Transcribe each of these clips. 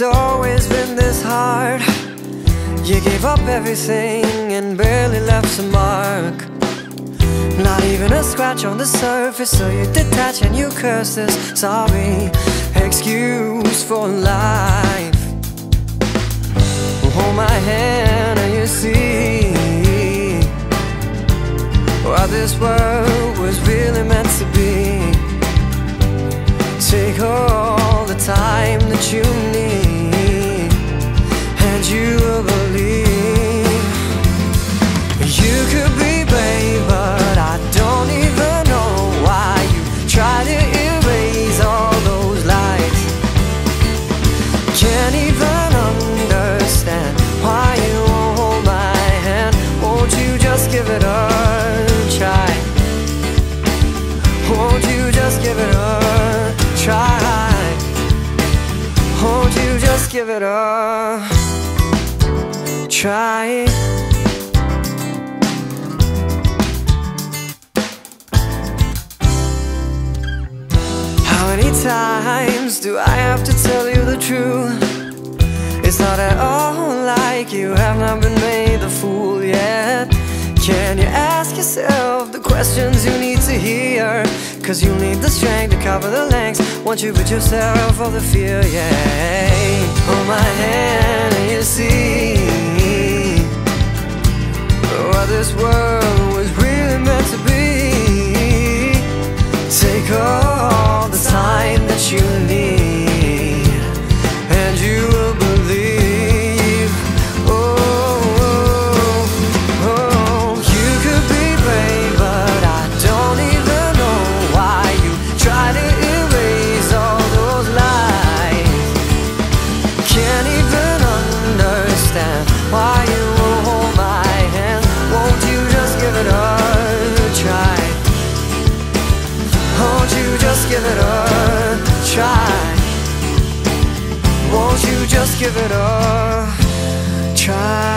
It's always been this hard. You gave up everything and barely left a mark. Not even a scratch on the surface, so you detach and you curse this sorry excuse for life. Hold my hand and you see what this world was really meant to be. Take all the time that you need and you will believe. You could be brave, but I don't even know why you try to erase all those lies. Can't even understand why you won't hold my hand. Won't you just give it up? Give it a try. How many times do I have to tell you the truth? It's not at all like you have not been made the fool yet. Can you ask yourself the questions you need to hear? Cause you need the strength to cover the lengths. Once you put yourself off the fear, yeah. Hold my hand and you see what this world was really meant to be. Take all the time that you need and you will believe. Oh, oh, you could be brave, but I don't even know why you try to erase all those lies. Can't even understand why you won't hold my hand. Won't you just give it a try? Won't you just give it a try? Won't you just give it a try?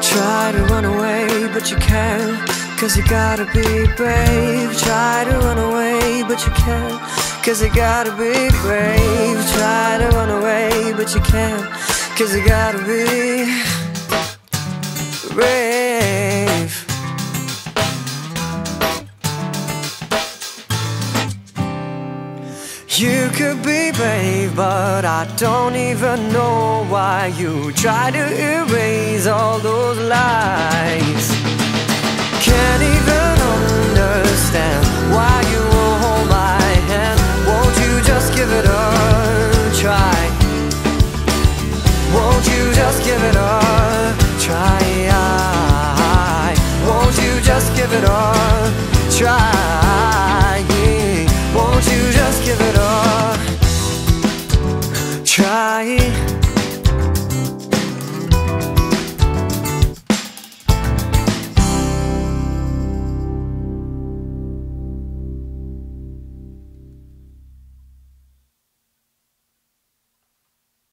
Try to run away, but you can't, cause you gotta be brave. Try to run away, but you can't, cause you gotta be brave. Try to run away, but you can't, cause you gotta be brave. You could be brave, but I don't even know why you try to erase all those lies. Can't even